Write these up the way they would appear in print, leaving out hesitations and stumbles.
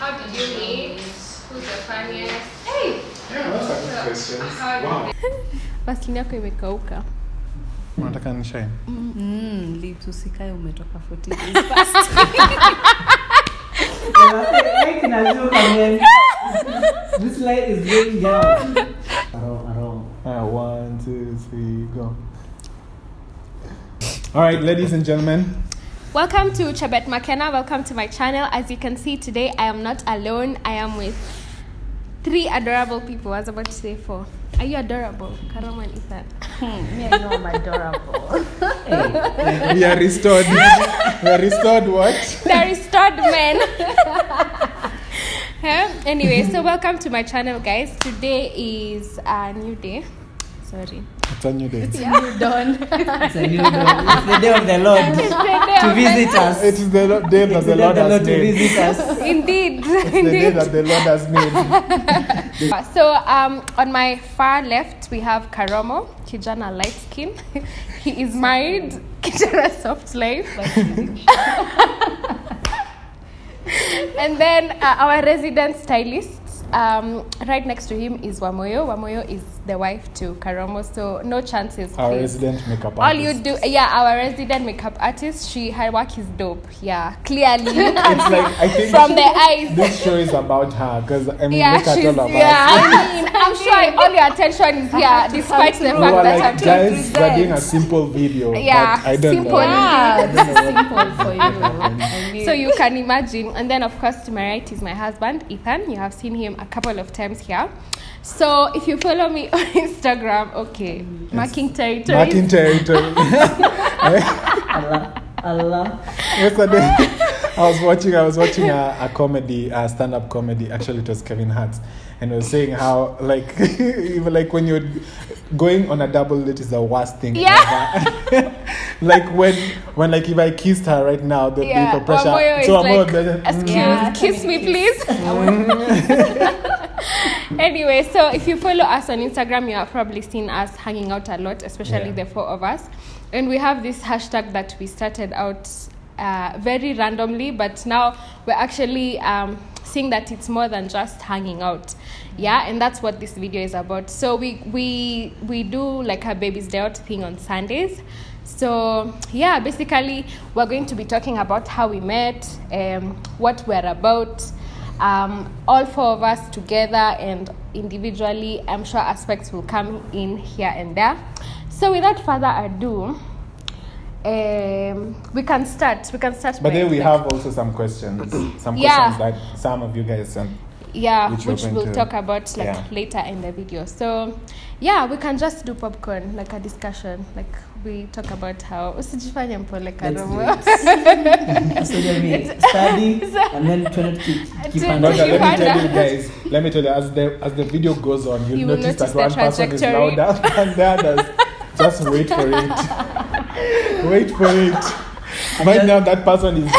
How did you meet? Who's the funniest? Hey! Yeah, those are good questions. Wow. Vasilini yako imekauka. Unataka nishine? Lips usikae umetoka 40 days past. This light is going down. One, two, three, go. Alright, ladies and gentlemen. Welcome to Chebet Makena. Welcome to my channel. As you can see today, I am not alone. I am with three adorable people. I was about to say four. Are you adorable? Karomo and Ethan. Yeah, I know I'm adorable. Hey. We are restored. We are restored what? We are restored men. Anyway, so welcome to my channel, guys. Today is a new day. Sorry. It's a new day. It's a new dawn. It's a new dawn. It's the day of the Lord to visit us. It is the day that the Lord has made. Indeed. It's the day that the Lord has made. So on my far left, we have Karomo, Kijana light skin. He is married, Kijana soft life. And then our resident stylist. Right next to him is Wamoyo. Wamoyo is the wife to Karomo, so no chances. Our resident makeup artist. All you do, yeah, our resident makeup artist. Her work is dope. Yeah, clearly. It's like I think from the eyes. This show is about her because I mean, look at all of us. Yeah, I mean, I'm sure all your attention is here, despite the fact that I'm just doing a simple video. Yeah, I don't know. Yeah, simple for you. So you can imagine. And then, of course, to my right is my husband, Ethan. You have seen him a couple of times here. So if you follow me on Instagram, okay, yes. Marking territory. Marking territory. Allah, Allah. Yesterday, I was watching a comedy, a stand-up comedy. Actually, it was Kevin Hart, and was saying how like even like when you're going on a double date is the worst thing. Yeah. Ever. Like when like if I kissed her right now, there'd be for pressure. Wamoyo so like, kiss me, please. Anyway, so if you follow us on Instagram, you have probably seen us hanging out a lot, especially the four of us. And we have this hashtag that we started out very randomly, but now we're actually seeing that it's more than just hanging out. Yeah, and that's what this video is about. So we do like a baby's day out thing on Sundays. So yeah, basically we're going to be talking about how we met, what we're about, all four of us together and individually. I'm sure aspects will come in here and there. So without further ado, we can start. But then we have also some questions, that some of you guys sent. Yeah, which we'll talk about like later in the video. So yeah, we can just do popcorn, like a discussion, like we talk about how usijifanye mpole Karomo. Study and then guys, let me tell you, as the video goes on, you'll notice that one person is louder than the others. Just wait for it. Wait for it. Right now, that person is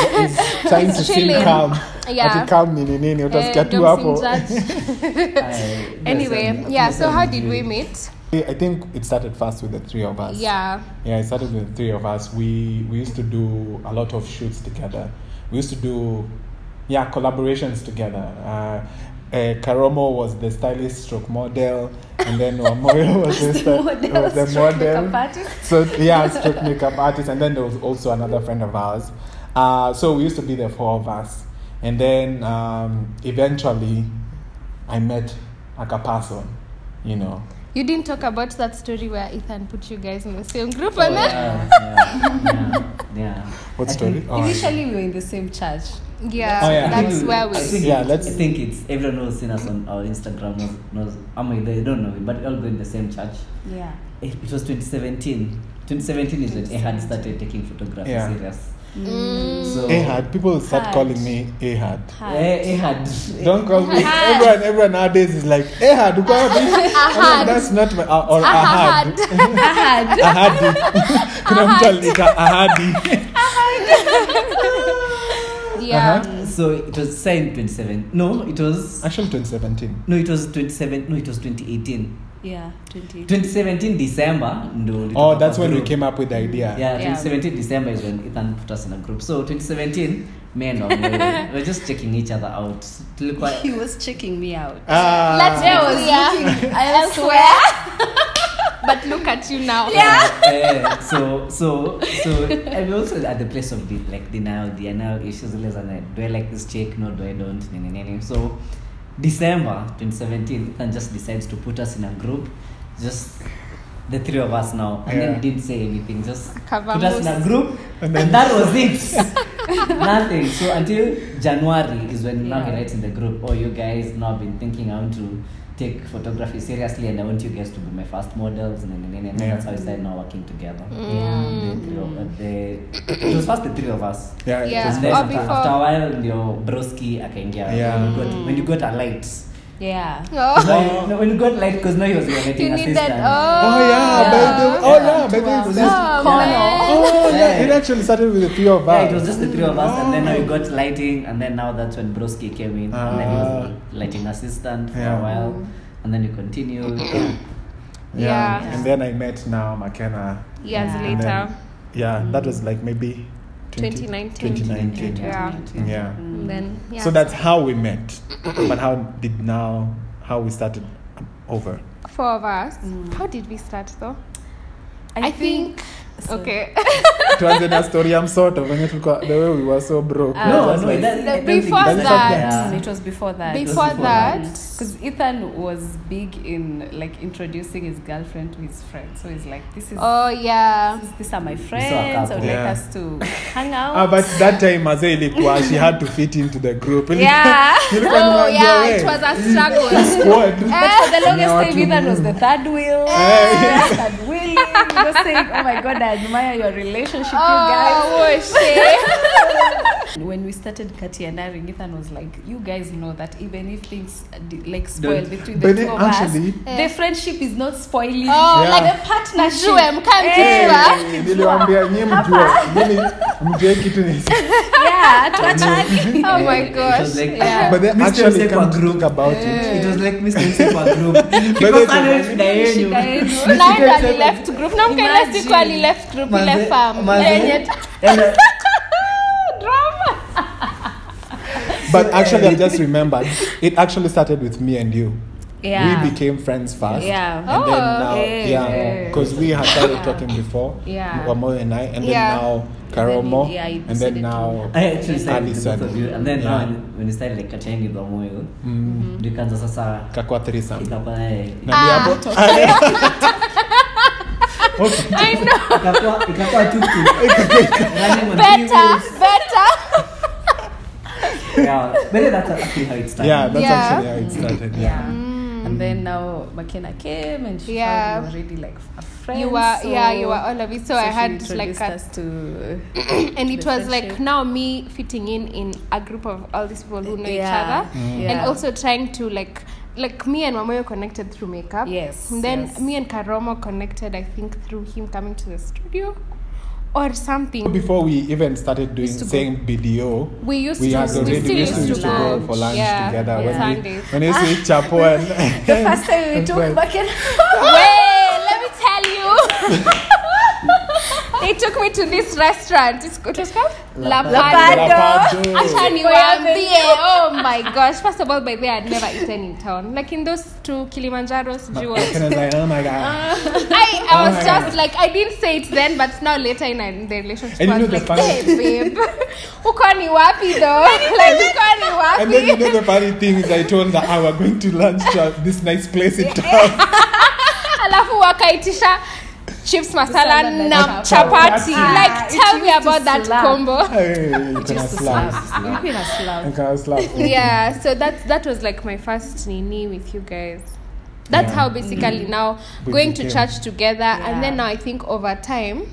trying to seem calm. Yeah. Anyway, yeah, so how did we meet? I think it started first with the three of us. Yeah. Yeah, it started with the three of us. We used to do a lot of shoots together. We used to do, collaborations together. Karomo was the stylist stroke model, and then Wamoyo was the model. So yeah, stroke makeup artist, and then there was also another friend of ours. So we used to be the four of us, and then eventually, I met Akapason, You didn't talk about that story where Ethan put you guys in the same group, What story? Initially, we were in the same church. Yeah, that's where we. I think it's everyone who's seen us on our Instagram knows. I mean, they don't know it, but we all go in the same church. Yeah. It was 2017. 2017 is when Ehad started taking photography serious. Mm. So Ehad, people start calling me Ehad. Ehad. Don't call me. Everyone nowadays is like Ehad. That's not my or Ahad. Ahadi. Yeah. So it was signed 2017. No, it was actually 2017. No, it was 2018. Yeah, 2017 December. No, oh, that's when we came up with the idea. Yeah, 2017 December is when Ethan put us in a group. So 2017, me and Wamoyo, we're just checking each other out. He was checking me out. Let's was looking elsewhere. But look at you now. Yeah. So I'm also at the place of the denial issues. Do I like this chick? No, do I don't? So December 2017, Ethan just decides to put us in a group, just the three of us now, and then didn't say anything, just put us in a group, and that was it. Nothing. So until January is when Nagi writes in the group, "Oh, you guys, now I've been thinking I want to take photography seriously, and I want you guys to be my first models," and that's how we started now working together. It was first the three of us. And then after a while, your broski akaingia. When you got a light. No, when you got light, because now he was your editing assistant. It actually started with the three of us. Yeah, it was just the three of us, and then now you got lighting, and then now that's when broski came in, and then he was lighting assistant for a while, and then you continued. And then I met now Makena. Years later. Then, that was like maybe 2019. So that's how we met. But how we started over? Four of us. How did we start though? I think so. Okay. It wasn't a story. I'm sort of the way we were so broke. It was before that. Because Ethan was big in like introducing his girlfriend to his friends. So he's like, these are my friends. I would like us to hang out. But that time she had to fit into the group. It was a struggle. For the longest time, Ethan was the third wheel. Third wheeling. Just saying, oh my God, I admire your relationship, you guys. When we started Kati and I, Ethan was like, you guys know that even if things like spoil between the two of us, the friendship is not spoiling. Like a partnership. Oh my gosh. But then actually come to talk about it. It was like Mr. Super Group. Because I don't know. Now that we left group, now let's do equally left group, left farm. Drama. But actually, I just remembered. It actually started with me and you. We became friends first. Because we had started talking before. Wamoyo and I, and then now Karomo, and then now Alison. And then now when you started like chatting with Wamoyo, you can just kakwa threesome. Okay. I know. Better. Better. That's actually how it started. And then now Makena came and she was already like a friend. You were all of it. So I had like us to, and it was like now me fitting in a group of all these people who know each other, and also trying to like me and Wamoyo connected through makeup. Me and Karomo connected, I think, through him coming to the studio or something. Before we even started doing BDO, we used to go for lunch together. When you see Chapo and the first time we took Makena. Wait, let me tell you. They took me to this restaurant. It was called Lapado. Oh my gosh. First of all, by the way, I'd never eaten in town. Like in those two Kilimanjaro's jewels. And I was like, oh my God. I didn't say it then, but now later in the relationship, and I was like, hey babe, who can you happy though? And then the funny thing is I told her I was going to lunch at this nice place in town. Alafu wakaitisha chips masala na chapati. Tell me about that combo. So that was like my first nini with you guys. That's how basically now we going to church together, and then now I think over time,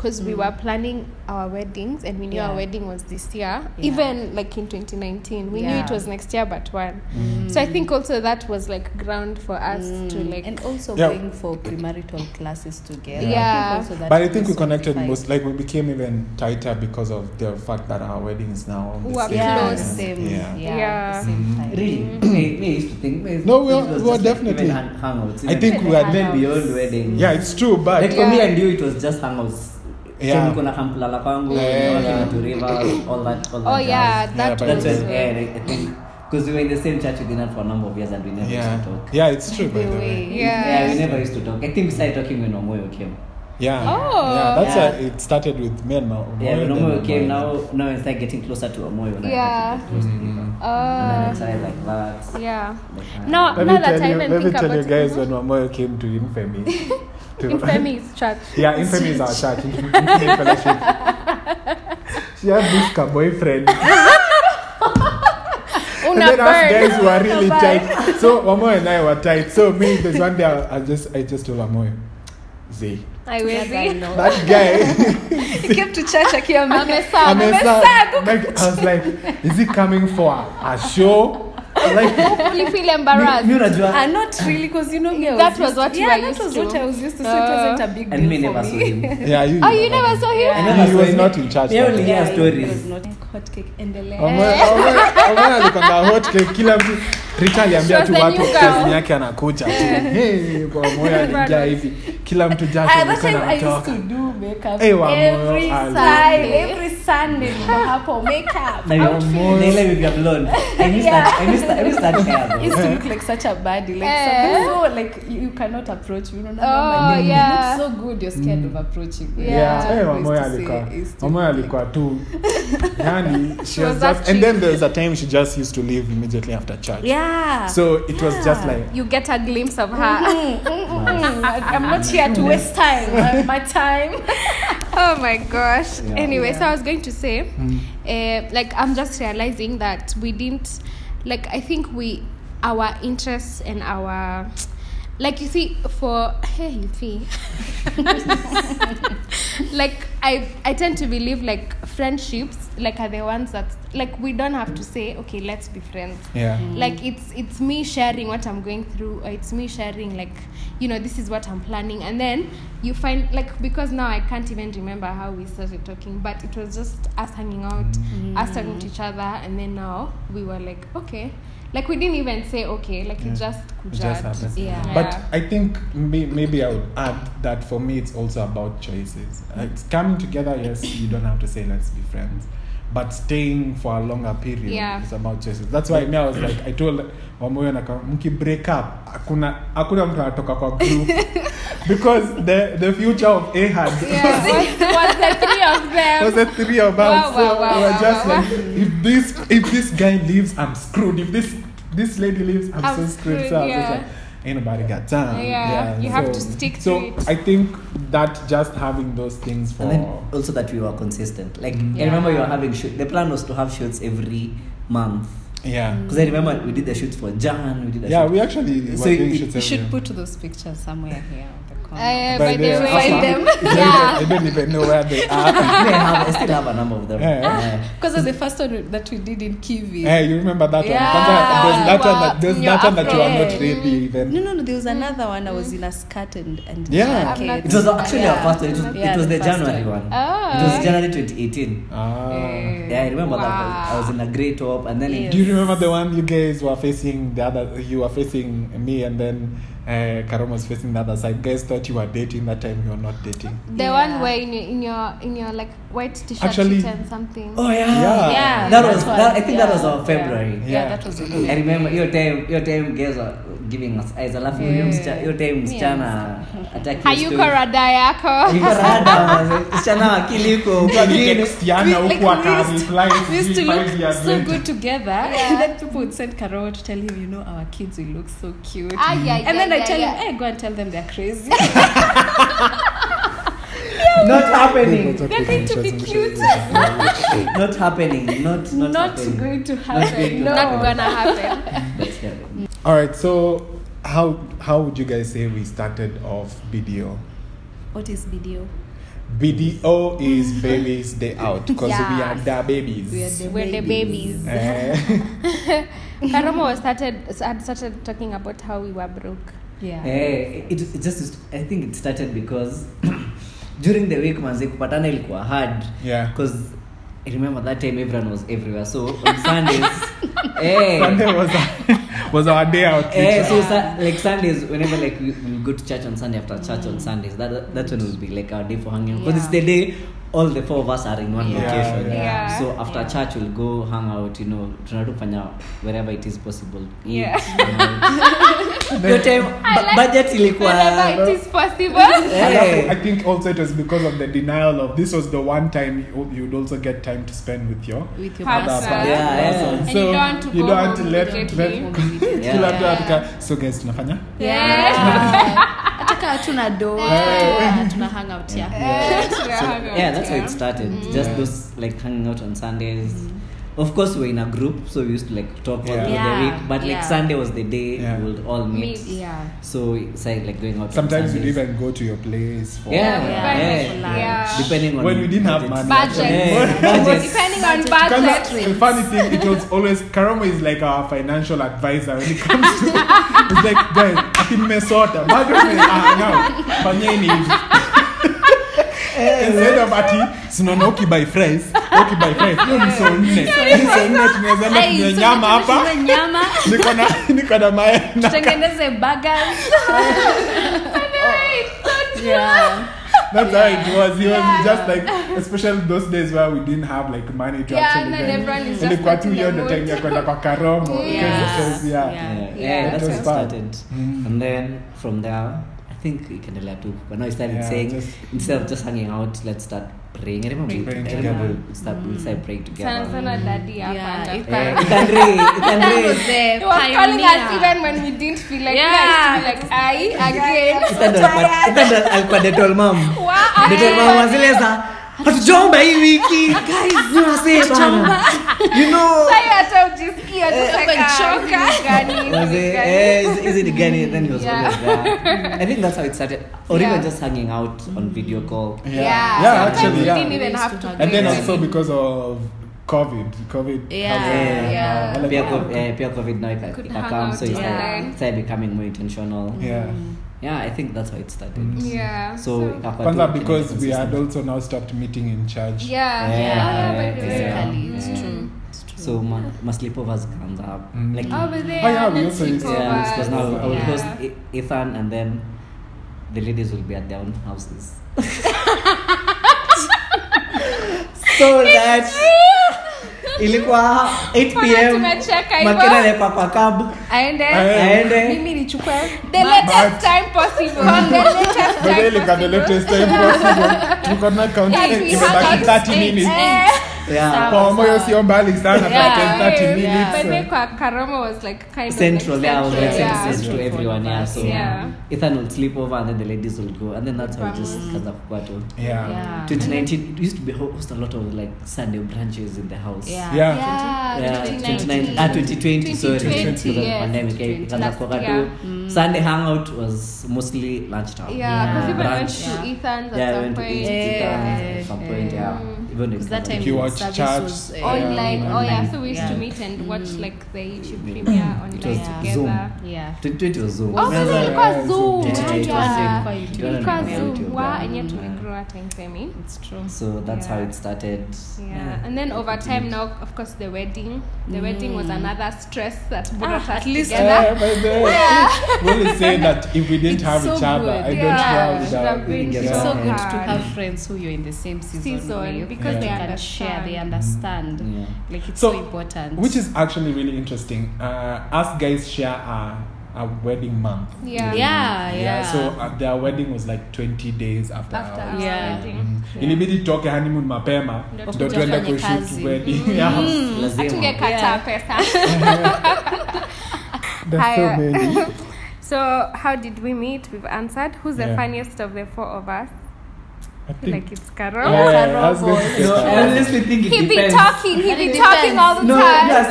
because we were planning our weddings, and we knew our wedding was this year, even like in 2019 we knew it was next year but one. So I think also that was like ground for us to like, and also going for premarital classes together. I think also that, but I think we connected most, like we became even tighter because of the fact that our wedding is now on the same time. Really? Me used to think we were definitely hangouts. I think we had been beyond wedding. Yeah, it's true, but like for me, I knew it was just hangouts. Yeah. All that. That's when I think, because we were in the same church with Ethan for a number of years and we never used to talk. Yeah, it's true, by the way. Yeah, we never used to talk. I think we started talking when Wamoyo came. It started with me and Wamoyo. Yeah, when Wamoyo came, now it's like getting closer to Wamoyo. And then like that. Yeah. Let me tell you guys, when Wamoyo came to Infamy. Infamy is church. Yeah, Infamy is our church. Infamy Fellowship. She had this boyfriend. And then us guys were really tight. So Wamoyo and I were tight. So me, there's one day I just told Wamoyo, Z. I will see. That guy. He came to church like, I was like, is he coming for a show? Like, hopefully feel embarrassed. Not really, because that was what you were used to. Yeah, that was what I was used to, so it wasn't a big deal. And me never saw him. Yeah, you never saw him? Yeah. He was not in church. Yeah, only hear stories. He was not hot cake and the leg. I look on the hot cake. Kila mtu Rita aliambia tu watu kazi yake anakuja. Hey, Wamoyo alijaa hivi. Kila mtu jacho alikuwa anatoka. I used to do makeup every Sunday. Hapo makeup. Nile bibi ya blonde. I used to look like such a baddie, like so like you cannot approach. You look so good, you're scared of approaching. Wamoyo alikuwa tu. She was just, and then there was a time she just used to leave immediately after church. Yeah. So it was just like you get a glimpse of her. I'm not here to waste time. My time. Oh my gosh. Yeah, anyway, so I was going to say, like I'm just realizing that we didn't. Like, I think our interests and our, like, you see, like, I tend to believe, like, friendships, like, are the ones that, like, we don't have to say, okay, let's be friends. Yeah. Like, it's me sharing what I'm going through, or it's me sharing, like, this is what I'm planning. And then you find, like, because now I can't even remember how we started talking, but it was just us hanging out, us talking to each other, and then now we were like, okay. Like, we didn't even say okay, like it just happens. Yeah. But I think maybe I would add that for me it's also about choices. It's coming together, yes, you don't have to say let's be friends. But staying for a longer period is about choices. That's why me, I was like, I told Wamoyo, mki break up, hakuna mtu anatoka kwa group. Because the future of Ahad was the three of them. Was the three of us. If this guy leaves, I'm screwed. If this lady leaves, I'm so screwed. So I was like, ain't nobody got time. Yeah, you have to stick to it. So I think that just having those things for, and then also that we were consistent. Like I remember you were having shoots. The plan was to have shoots every month. Yeah, because I remember we did the shoots for Jan. We actually were doing shoots. You should put those pictures somewhere here. By the way, find them. I don't even know where they are. I still have a number of them. Because of the first one that we did in Kivi. Hey, you remember that one? There's that one that you are not ready even. No. There was another one. I was in a skirt and jacket. It was actually our first one. It was the January one. It was January 2018. Yeah, I remember that. I was in a grey top, and then. Do you remember the one you guys were facing the other? You were facing me, and then. Karomo was facing the other side. Guys thought you were dating that time. You were not dating. The one where in your like white t-shirt actually, and something. Oh yeah. That was our February. That was. I remember your time guys were giving us eyes. I love you. Your time Chana attacking. Chana kiliko. We used to look so good together, and then people would send Karomo to tell him, our kids will look so cute. I tell him, hey, go and tell them they're crazy. Not happening. They're going to be cute. Not happening. Not going to happen. Not gonna happen. All right. So, how would you guys say we started off BDO? What is BDO? BDO is baby's day out because we are the babies. We're the babies. Karomo had started talking about how we were broke. Yeah. I think it started because during the week, kupatana ilikuwa hard. Yeah. Because I remember that time everyone was everywhere. So on Sundays, Sunday was our day out. Sundays, whenever we'll go to church on Sunday after church on Sundays, that's when it would be our day for hanging out. Because it's the day all the four of us are in one location. Yeah. So after church, we'll go hang out, try to find out wherever it is possible. Your time, budget ilikuwa. Wherever it is possible. I think also it was because of the denial of this was the one time you'd also get time to spend with your partner. Yeah. So you don't want to let so guys, tunafanya? Yeah. Ataka tuna hang out here. Yeah, that's how it started. Just those hanging out on Sundays. Of course, we were in a group, so we used to talk all through the week. But Sunday was the day we would all meet. So it's going out. Sometimes you'd even go to your place for depending on when we didn't have money. Depending on budget. The funny thing, it was always Karomo is our financial advisor when it comes to it's guys, I think Minnesota. Instead of ati, sinonoki by friends, oki by friends. Yo ni so nne tunazenda kunyama hapa. Niko na maana. Tengeneze burgers. That's how it was. It was just especially those days where we didn't have money to actually. Yeah, and everyone is just like Karomo. Yeah, that's how it started. And then from there, I think we can relate to. But now we started saying, instead of just hanging out, let's start praying. We'll start praying together. Ethan was there. He was calling us even when we didn't feel like it. Ethan was Hatujomba hii wiki. Guys, tunasema. Sasa utajisikia choka. Is it gani? Then he was always there. I think that's how it started. Or even just hanging out on video call. Yeah, actually. We didn't even have to. And then also because of COVID. Pure COVID now it comes, so it's becoming more intentional. Yeah. Yeah, I think that's how it started. Yeah. So because we had also now stopped meeting in church. Yeah. It's true. So my sleepovers comes up. Over there. We also used to. Yeah, because now I will host Ethan and then the ladies will be at their own houses. So that's ilikuwa 8 p.m. Makena le papa cab. Aende. Mimi nichukue the latest time possible. Tuko na counting ibaki 30 minutes. Yeah. Wamoyo sio mbali sana but 30 minutes. But Karomo was kind of central. Central to everyone. So Ethan would sleep over and then the ladies would go and then that's how it just comes up quarto. Yeah. 2019 used to be host a lot of Sunday branches in the house. Yeah. 2020. Sorry. 2020. Pandemic. Sunday hangout was mostly lunchtime. Yeah. Because we went to Ethan's at some point. Because that time you watch church was online. So we used to meet and watch the YouTube premiere online together. Zoom. Yeah. It was Zoom. It was Zoom. And yet we grew up in Infamy. It's true. So that's how it started. Yeah. And then over time now, of course, the wedding. The wedding was another stress that brought us together. We'll say that if we didn't have each other, I don't know. It's so good to have friends who you're in the same season with. Because they can share, they understand. Yeah. It's so important. Which is actually really interesting. Us guys share our wedding month. Yeah. So their wedding was 20 days after ours. Ilibidi toke honeymoon mapema ndio tuende kushoot wedding. Hatungekata pesa. That's so many. So how did we meet? We've answered. Who's the funniest of the four of us? I think it's Karomo. I honestly think it depends. He be talking all the time. No, you're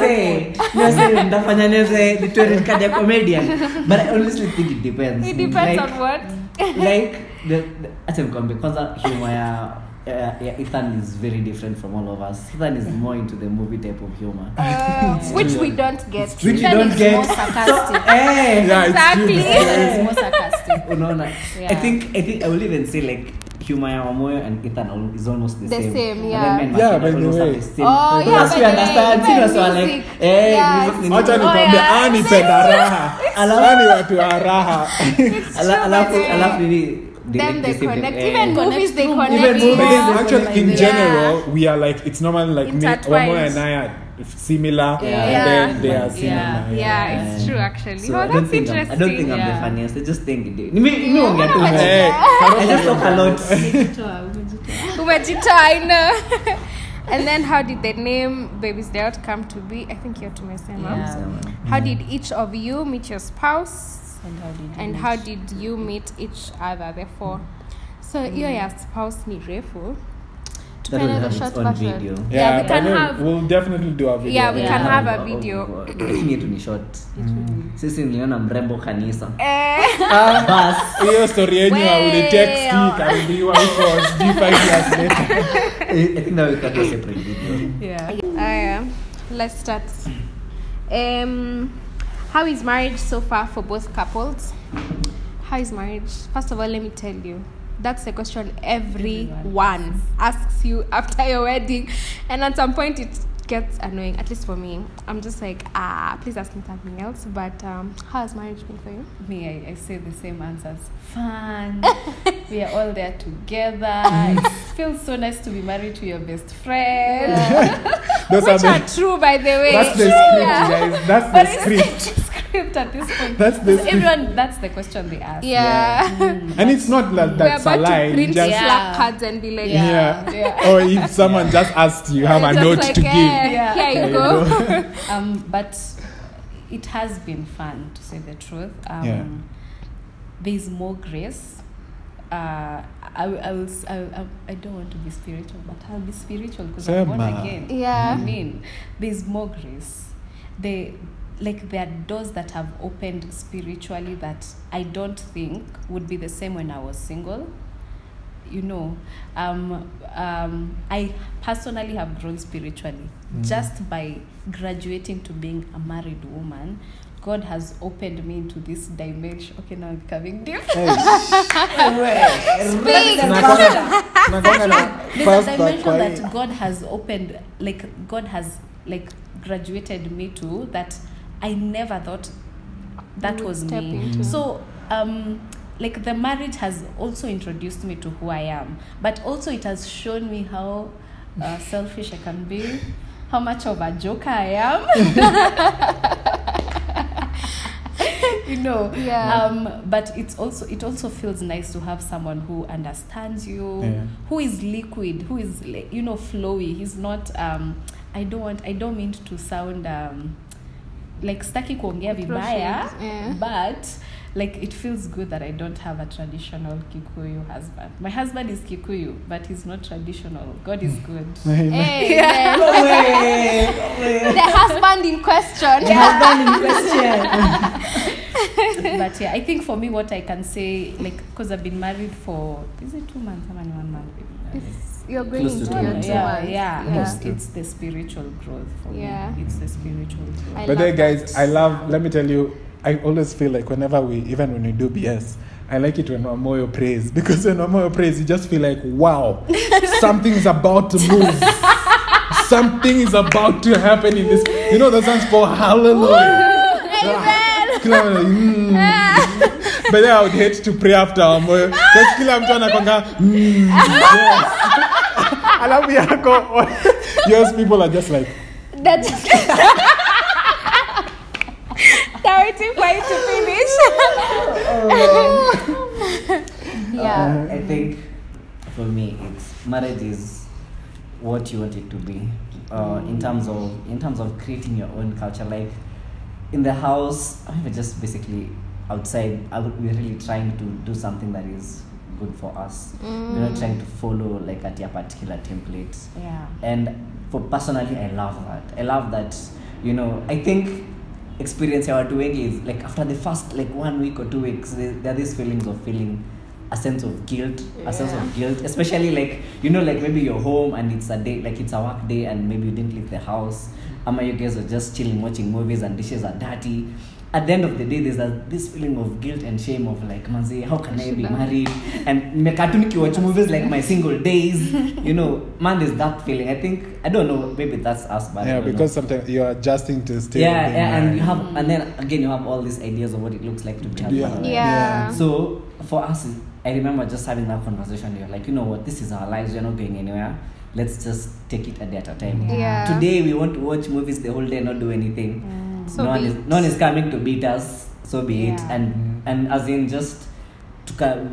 saying Dafanyanese, the comedian. But I honestly think it depends. It depends on what? Hata nikwambie kwanza humor ya Ethan is very different from all of us. Ethan is more into the movie type of humor. Which we don't get. Which Ethan don't is get. More sarcastic. So, exactly. It's more sarcastic. Unaona. Yeah. I think I will even say like humor ya Wamoyo and Ethan is almost the same. Yeah, by the way. Oh, yeah, by the way. Understand. Music. Hata nikwambie ani penda raha. Alani watu raha. Alafu nini? Then they connect. Even movies, they connect. Actually, in general, we are like, it's normally like me, Omo and I are similar. And then they are similar. Yeah, it's true actually. So that's interesting. I don't think I'm the funniest. I just think it is. No, I just talk a lot. Umejitoa, I know. And then how did the name Baby's Day Out come to be? I think you have to mention it. How did each of you meet your spouse? And how did you meet each other? Therefore, so your spouse ni refu. That will have short on video. Yeah, we can have. We'll definitely do a video. Yeah, we can have a video. We need to be short. Sisi niliona mrembo kanisa. Bas. Hiyo story yenyu haudetext ikaambiwa huko 5 years later. I think that we can do a separate video. Yeah. Let's start. How is marriage so far for both couples? How is marriage? First of all, let me tell you, that's the question everyone asks you after your wedding. And at some point, it gets annoying, at least for me. I'm just like, please ask me something else. But how has marriage been for you? Me, I say the same answers. Fun. We are all there together. It feels so nice to be married to your best friend. Which are true, by the way. That's the script, guys. That's the script at this point. That's the question they ask. And it's not like that's a lie. We're about to print slap cards and be like, Or if someone just asked you, have a note like, to give. Here you go. But it has been fun, to say the truth. There's more grace. I don't want to be spiritual, but I'll be spiritual because I'm born again. I mean, there's more grace. There are doors that have opened spiritually that I don't think would be the same when I was single. You know, I personally have grown spiritually just by graduating to being a married woman. God has opened me into this dimension. Okay, now it's coming deep. Speak! There's a dimension that God has opened, like God has like graduated me to that I never thought that was me. Into. So, like the marriage has also introduced me to who I am, but also it has shown me how selfish I can be, how much of a joker I am. You know, but it also feels nice to have someone who understands you, who is liquid, who is flowy. He's not. I don't mean to sound like staki kuongea vibaya, but like it feels good that I don't have a traditional Kikuyu husband. My husband is Kikuyu, but he's not traditional. God is good. The husband in question. But I think for me, what I can say, like, because I've been married for, is it 2 months? How many 1 month? You're going into your 2 months. It's the spiritual growth for me. It's the spiritual growth. But then, guys, let me tell you, I always feel like whenever even when we do BS, I like it when Wamoyo prays. Because when Wamoyo prays, you just feel like, wow, something's about to move. Something is about to happen in this. You know, that sounds for hallelujah. Amen. But then I would hate to pray after Wamoyo. Because kila mtu anakonga, alafu yako, yours people are just like. That's they're waiting for you to finish. I think for me, it's marriage is what you want it to be. In terms of creating your own culture, like. In the house, I mean, just basically outside, we're really trying to do something that is good for us. We're not trying to follow like a particular template. And for personally, I love that. I think experience I was doing is like after the first like 1 week or 2 weeks, there are these feelings of feeling a sense of guilt, a sense of guilt, especially like, you know, like maybe you're home and it's a day, like it's a work day and maybe you didn't leave the house. Ama, you guys are just chilling, watching movies and dishes are dirty. At the end of the day, there's this feeling of guilt and shame of like, manze, how can I be married? And mekatuniki watch movies like my single days. You know, man, there's that feeling. I think, I don't know, maybe that's us. But yeah, because sometimes you're adjusting to the state. Yeah, yeah, and you have, and then again, you have all these ideas of what it looks like to be married. Yeah. So for us, I remember just having that conversation. You're like, you know what, this is our lives. We're not going anywhere. Let's just take it a day at a time. Yeah. Today, we want to watch movies the whole day and not do anything. So no one is coming to beat us, so be it. And as in just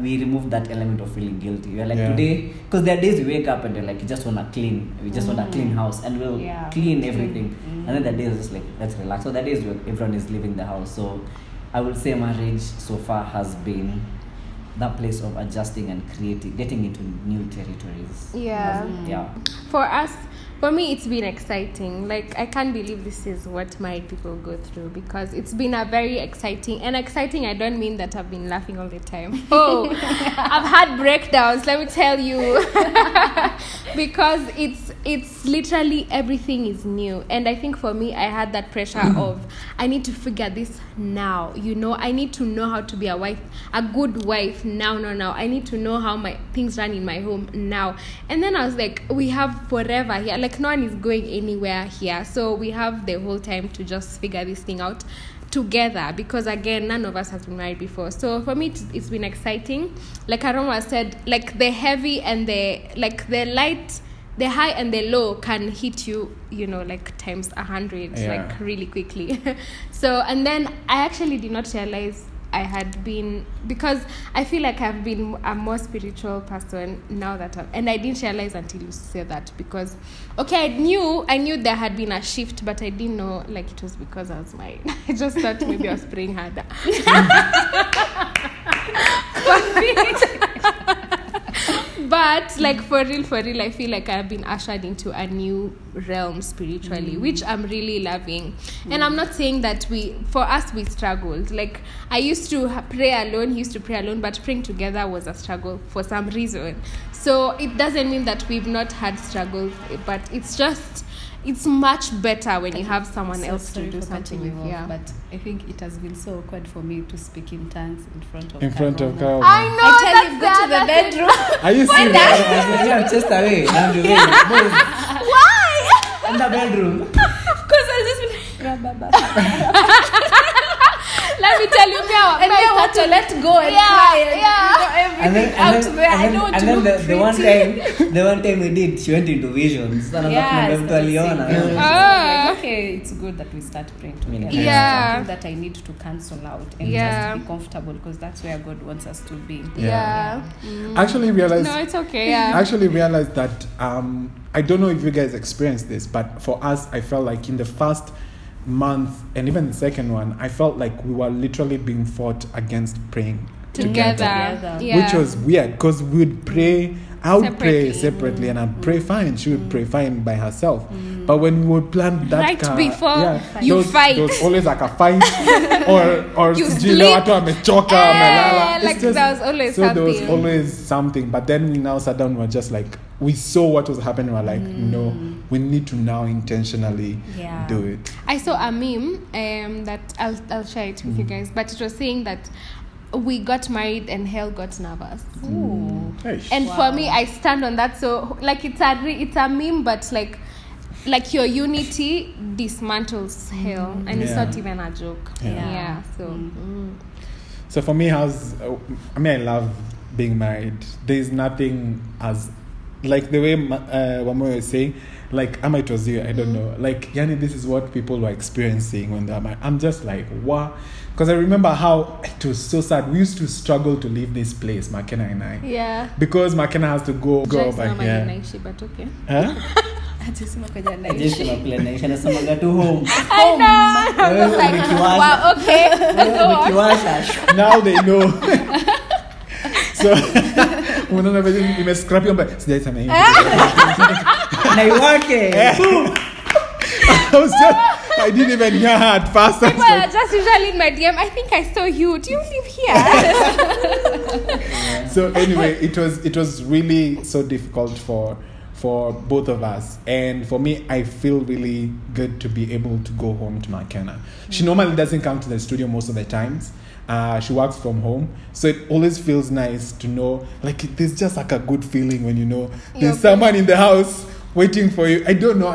we remove that element of feeling guilty. We're like today, because there are days we wake up and we're like, you just want to clean. We just want a clean house and we'll clean everything. And then that day is just like, let's relax. So that day is where everyone is leaving the house. So I would say marriage so far has been that place of adjusting and creating, getting into new territories. Yeah. Yeah. For me, it's been exciting. Like, I can't believe this is what married people go through, because it's been a very exciting, and exciting, I don't mean that I've been laughing all the time. Oh, I've had breakdowns, let me tell you. Because it's literally everything is new. And I think for me, I had that pressure of, I need to figure this now. You know, I need to know how to be a wife, a good wife now. I need to know how my things run in my home now. And then I was like, we have forever here. Like, no one is going anywhere here, so we have the whole time to just figure this thing out together, because again, none of us has been married before. So for me, it's been exciting. Like Karomo said, like the heavy and the, like the light, the high and the low can hit you, you know, like times 100, like really quickly. So, and then I actually did not realize I had been, because I feel like I've been a more spiritual person now that and I didn't realize until you said that, because okay, I knew there had been a shift, but I didn't know like it was because I was married. I just thought maybe I was praying harder. But like for real, I feel like I've been ushered into a new realm spiritually, which I'm really loving. And I'm not saying that for us we struggled. Like I used to pray alone, but praying together was a struggle for some reason. So it doesn't mean that we've not had struggles, but it's just, it's much better when you have someone else to do something with. Yeah. But I think it has been so awkward for me to speak in tongues in front of Karomo. I know. I tell you, go to the bedroom. Are you serious? I'm just away. Why? In the bedroom. Because I just let me tell you, and I want to let go and cry and everything out there. I know what to do. And then the one time we did, she went into visions. Like, okay, it's good that we start praying together. Yeah. Something that I need to cancel out and just be comfortable, because that's where God wants us to be. Actually realized that I don't know if you guys experienced this, but for us, I felt like in the first month and even the second one, I felt like we were literally being fought against praying together. Yeah. Which was weird, because we would pray, I would pray separately and I'd pray fine, she would pray fine by herself. But when we would plan that before you fight, there was always like a fight or you sleep. There was always something. But then we now sat down, we were just like, we saw what was happening, we were like, no, we need to now intentionally do it. I saw a meme that I'll share it with you guys, but it was saying that we got married and hell got nervous. And for me, I stand on that. So like it's a meme, but like your unity dismantles hell, and it's not even a joke. So for me, I love being married. There's nothing as like the way Wamoyo is saying, like Ama, it was you, I don't know, like yani, this is what people were experiencing when they're married. I'm just like, wow, because I remember how it was so sad. We used to struggle to leave this place, Makena and I, because Makena has to go over here. Now they know. So you scrap your back. I was just I didn't even hear her at first. People are just usually in my DM. I think I saw you. Do you live here? So anyway, it was really so difficult for both of us, and for me, I feel really good to be able to go home to Makena. She normally doesn't come to the studio most of the times. She works from home, so it always feels nice to know, like, there's just like a good feeling when you know there's someone in the house waiting for you. I don't know,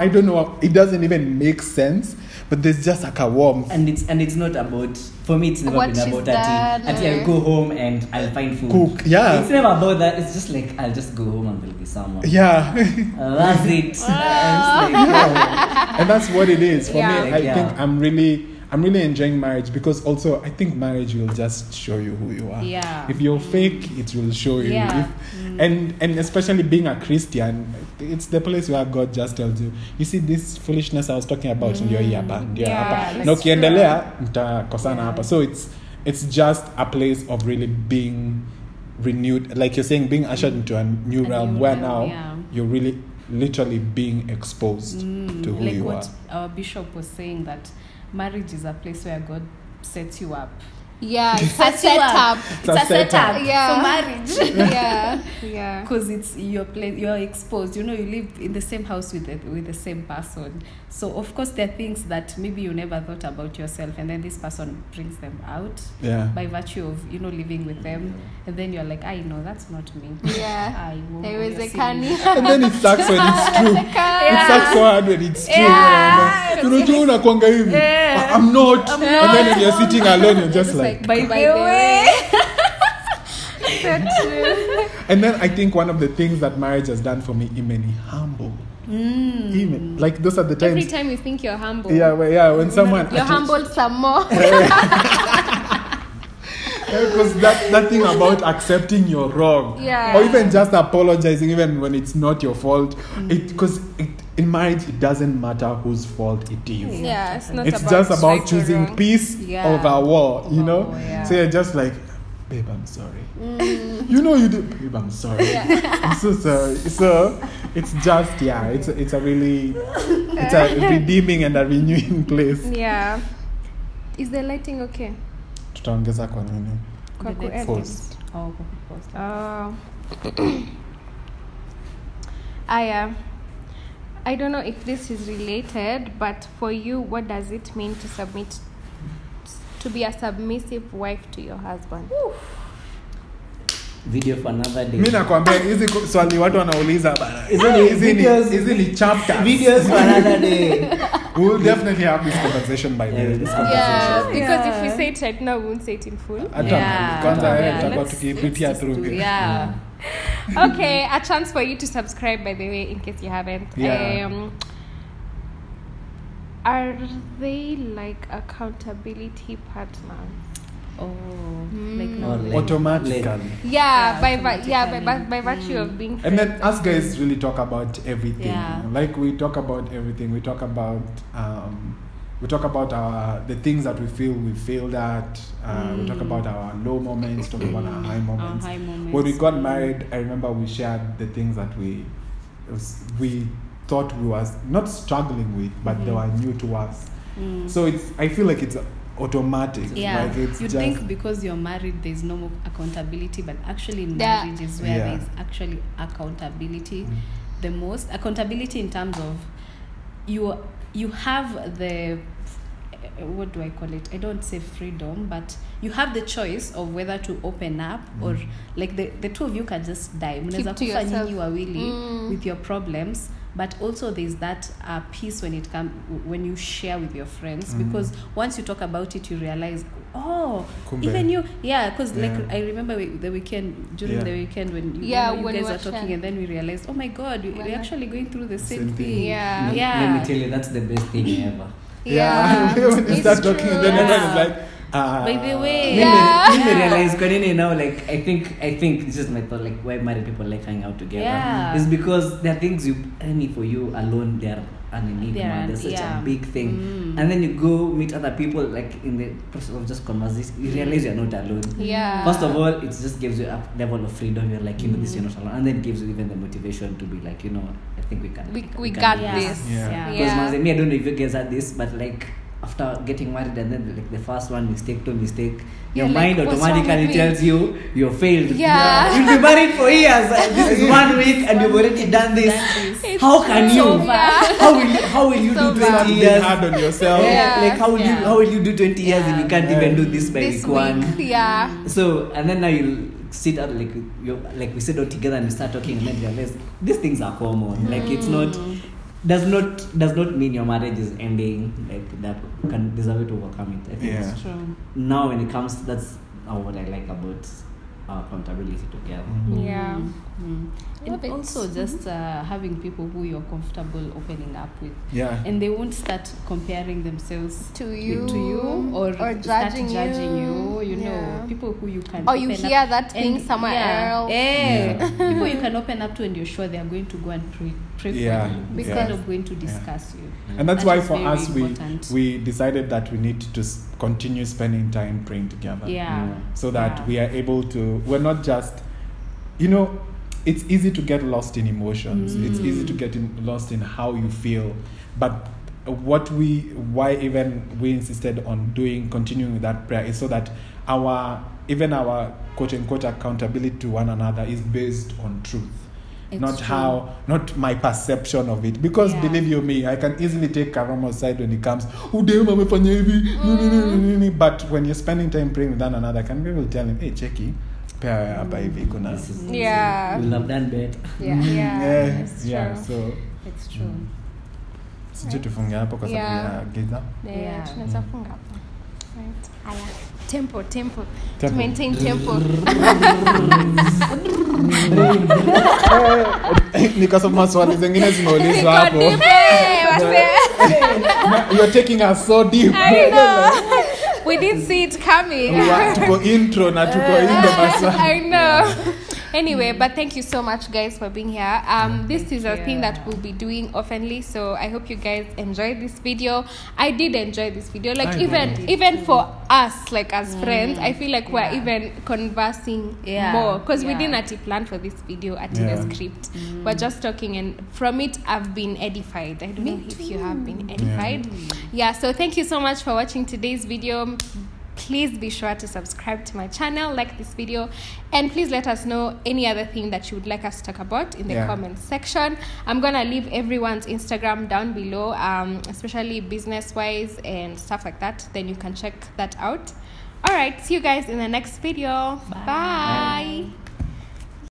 it doesn't even make sense, but there's just like a warmth. And it's not about, for me it's never what been about that. Until I go home and I'll find food. Cook, yeah. It's never about that. It's just like, I'll just go home and there'll be someone. Yeah. That's it. Wow. Like, yeah. And that's what it is. For me, like, I think I'm really enjoying marriage, because also I think marriage will just show you who you are. Yeah. If you're fake, it will show you. Yeah. And especially being a Christian, it's the place where God just tells you, you see this foolishness I was talking about, ndio hii hapa, ndio hapa. Na ukiendelea mtakosana hapa. So it's just a place of really being renewed, like you're saying, being ushered into a new realm where now you're really literally being exposed to who you are. Like what our bishop was saying, that marriage is a place where God sets you up. Yeah, it's a setup. It's a setup. Yeah. For marriage. Yeah, yeah. Because it's your place. You're exposed. You know, you live in the same house with the same person. So of course there are things that maybe you never thought about yourself, and then this person brings them out. Yeah. By virtue of living with them, and then you're like, I know that's not me. Yeah. There is a canny. And then it sucks when it's true. It sucks so hard when it's true. Yeah. I'm not. And then when you're sitting alone, you're just like. By the way. And then I think one of the things that marriage has done for me, it made me humble. Even like those are the times. Every time you think you're humble. Yeah, well, yeah. When someone you're humbled some more. Because that thing about accepting you're wrong, or even just apologizing, even when it's not your fault, in marriage it doesn't matter whose fault it is. Yeah, it's not. It's just about choosing peace over war. You know, so you're just like, babe, I'm sorry. You know you do, babe, I'm sorry. I'm so sorry. So it's just it's a redeeming and a renewing place. Yeah, is the lighting okay? Tutaongeza kwa nini? Kwa post. Oh, kwa post. I don't know if this is related, but for you, what does it mean to submit, to be a submissive wife to your husband? Oof. Video for another day. Mimi nakwambia hizi swali watu wanauliza bana. Hizi ni chapters. Videos for another day. We'll definitely have this conversation by the way. Yeah, because if we say it right now, we won't say it in full. Yeah. Okay, a chance for you to subscribe, by the way, in case you haven't. Yeah. Are they like accountability partners? Oh, like automatically. By virtue of being friends. And then us guys really talk about everything. Yeah. Like we talk about everything. We talk about the things that we feel we failed at. We talk about our low moments. Talk about our high moments. When we got married, I remember we shared the things that we thought we was not struggling with, but they were new to us. So I feel like it's automatic. Yeah, like it's you just think because you're married there's no more accountability, but actually marriage is where there's actually accountability, the most accountability in terms of you have the, what do I call it? I don't say freedom, but you have the choice of whether to open up or like the two of you can just die. Keep to yourself. You are really with your problems. But also there's that piece when you share with your friends, because once you talk about it you realize, oh, Kumbe. Even you, because like I remember the weekend when you guys were talking, and then we realized, oh my God, we're actually going through the same thing. Let me tell you, that's the best thing ever. When you start talking, and then everyone is like, by the way, realize, you know, like I think this is my thought, like why married people like hang out together is because there are things you only for you alone, they're an enigma, they're such a big thing, and then you go meet other people, like in the process of just conversation you realize you're not alone. First of all, it just gives you a level of freedom, you're like, you know this, you're not alone, and then it gives you even the motivation to be like, you know, I think we can, we got this. Because me, I don't know if you guys had this, but like after getting married, and then like the first one mistake, two mistake, your mind like, automatically tells you you're failed. Yeah. You'll be married for years. This is 1 week, and you've already done this. How can you? How will you do 20 years? Hard on yourself. Yeah. Like how will you do 20 years if you can't even do this by week one? Yeah. So and then now you sit out like we sit all together and we start talking, and then realize these things are common. Like it's not. Does not mean your marriage is ending. Like that there's a way to overcome it. I think that's true. Now when it comes, that's what I like about our accountability together. Mm-hmm. Yeah, mm-hmm. And also just having people who you're comfortable opening up with. Yeah, and they won't start comparing themselves to you or judging you. You know, people who you can. Or you hear that thing somewhere else. Yeah. People you can open up to, and you're sure they are going to go and pray for you instead of going to discuss you. And that's why for us we decided that we need to continue spending time praying together. Yeah. So that we are able to. We're not just, it's easy to get lost in emotions. It's easy to get lost in how you feel. But why we insisted on continuing with that prayer is so that our quote unquote accountability to one another is based on truth. Not my perception of it. Because believe you me, I can easily take Karomo's side when it comes, but when you're spending time praying with one another, can people tell him, hey, Cheki, we'll have done better. So it's true. Tempo. To maintain tempo. You're taking us so deep. I know. We didn't see it coming. I know. Anyway, but thank you so much, guys, for being here. This is a thing that we'll be doing oftenly, so I hope you guys enjoyed this video. I did enjoy this video. Like even for us, like as friends, I feel like we're even conversing more because we didn't actually plan for this video at the script. We're just talking, and from it, I've been edified. I don't know if you have been edified. Yeah. So thank you so much for watching today's video. Please be sure to subscribe to my channel, like this video, and please let us know any other thing that you would like us to talk about in the comment section. I'm gonna leave everyone's Instagram down below, especially business wise and stuff like that. Then you can check that out. All right, see you guys in the next video. Bye.